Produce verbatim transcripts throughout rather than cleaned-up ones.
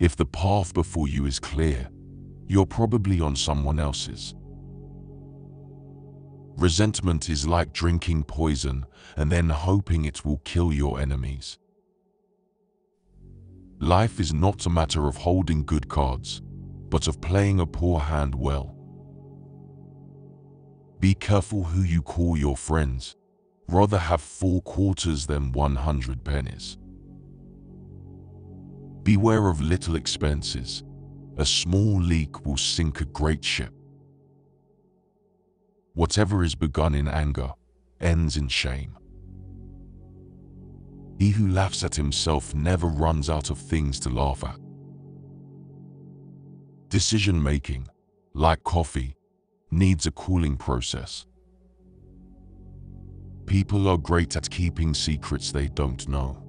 If the path before you is clear, you're probably on someone else's. Resentment is like drinking poison and then hoping it will kill your enemies. Life is not a matter of holding good cards, but of playing a poor hand well. Be careful who you call your friends. Rather have four quarters than one hundred pennies. Beware of little expenses. A small leak will sink a great ship. Whatever is begun in anger ends in shame. He who laughs at himself never runs out of things to laugh at. Decision-making, like coffee, needs a cooling process. People are great at keeping secrets they don't know.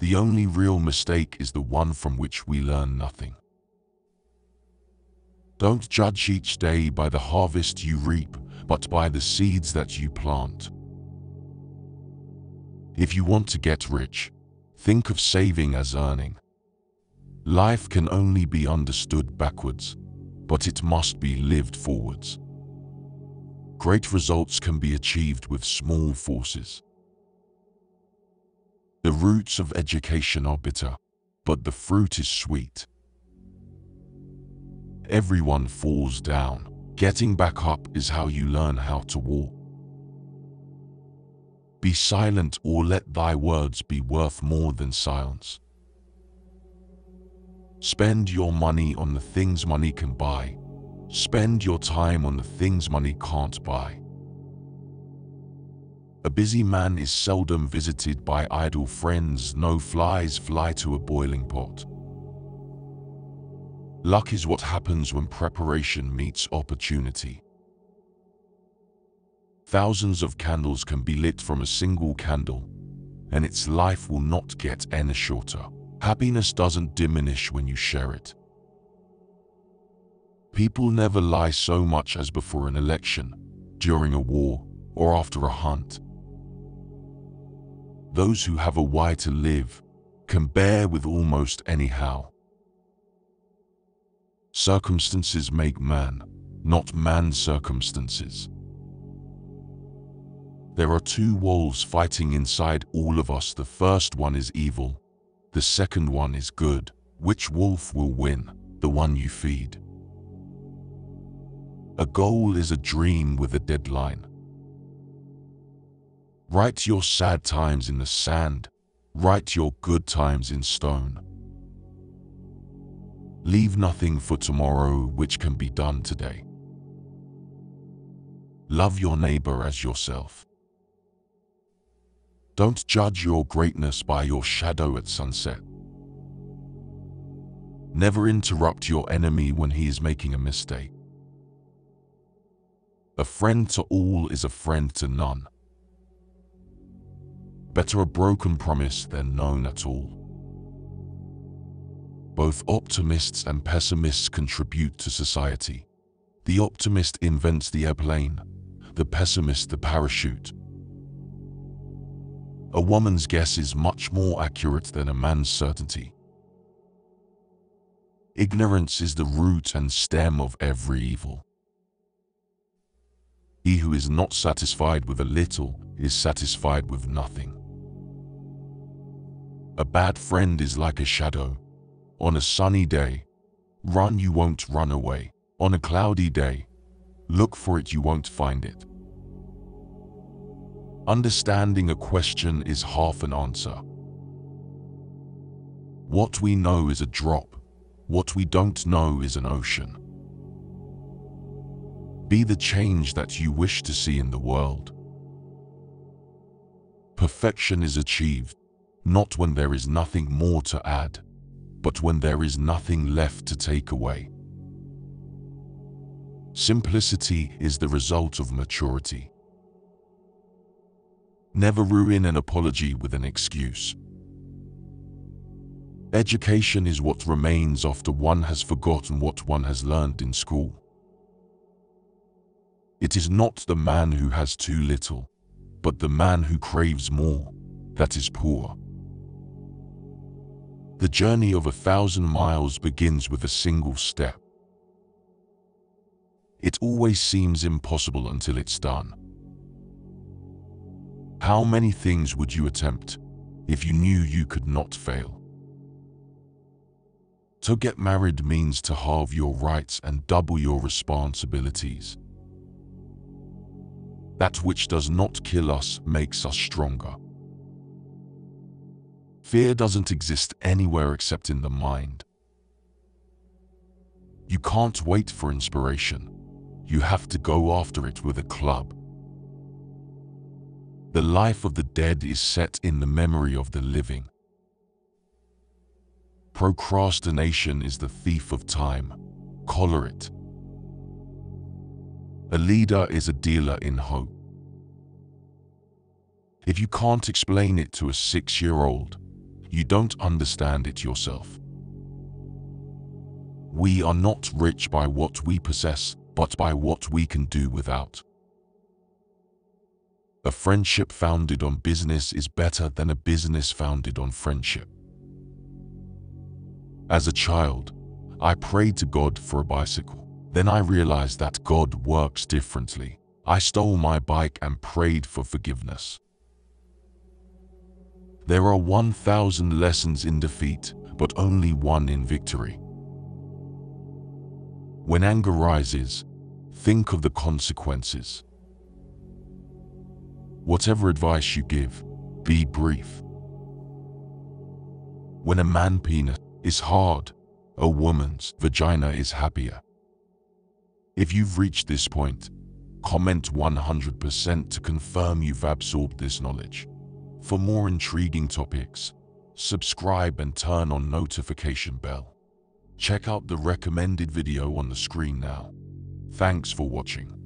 The only real mistake is the one from which we learn nothing. Don't judge each day by the harvest you reap, but by the seeds that you plant. If you want to get rich, think of saving as earning. Life can only be understood backwards, but it must be lived forwards. Great results can be achieved with small forces. The roots of education are bitter, but the fruit is sweet. Everyone falls down. Getting back up is how you learn how to walk. Be silent, or let thy words be worth more than silence. Spend your money on the things money can buy. Spend your time on the things money can't buy. A busy man is seldom visited by idle friends. No flies fly to a boiling pot. Luck is what happens when preparation meets opportunity. Thousands of candles can be lit from a single candle, and its life will not get any shorter. Happiness doesn't diminish when you share it. People never lie so much as before an election, during a war, or after a hunt. Those who have a why to live can bear with almost anyhow. Circumstances make man, not man's circumstances. There are two wolves fighting inside all of us. The first one is evil, the second one is good. Which wolf will win? The one you feed. A goal is a dream with a deadline. Write your sad times in the sand. Write your good times in stone. Leave nothing for tomorrow which can be done today. Love your neighbor as yourself. Don't judge your greatness by your shadow at sunset. Never interrupt your enemy when he is making a mistake. A friend to all is a friend to none. Better a broken promise than none at all. Both optimists and pessimists contribute to society. The optimist invents the airplane, the pessimist the parachute. A woman's guess is much more accurate than a man's certainty. Ignorance is the root and stem of every evil. He who is not satisfied with a little is satisfied with nothing. A bad friend is like a shadow. On a sunny day, run, you won't run away. On a cloudy day, look for it, you won't find it. Understanding a question is half an answer. What we know is a drop. What we don't know is an ocean. Be the change that you wish to see in the world. Perfection is achieved, not when there is nothing more to add, but when there is nothing left to take away. Simplicity is the result of maturity. Never ruin an apology with an excuse. Education is what remains after one has forgotten what one has learned in school. It is not the man who has too little, but the man who craves more, that is poor. The journey of a thousand miles begins with a single step. It always seems impossible until it's done. How many things would you attempt if you knew you could not fail? To get married means to halve your rights and double your responsibilities. That which does not kill us makes us stronger. Fear doesn't exist anywhere except in the mind. You can't wait for inspiration. You have to go after it with a club. The life of the dead is set in the memory of the living. Procrastination is the thief of time. Collar it. A leader is a dealer in hope. If you can't explain it to a six-year-old, you don't understand it yourself. We are not rich by what we possess, but by what we can do without. A friendship founded on business is better than a business founded on friendship. As a child, I prayed to God for a bicycle. Then I realized that God works differently. I stole my bike and prayed for forgiveness. There are one thousand lessons in defeat, but only one in victory. When anger rises, think of the consequences. Whatever advice you give, be brief. When a man's penis is hard, a woman's vagina is happier. If you've reached this point, comment one hundred percent to confirm you've absorbed this knowledge. For more intriguing topics, subscribe and turn on notification bell. Check out the recommended video on the screen now. Thanks for watching.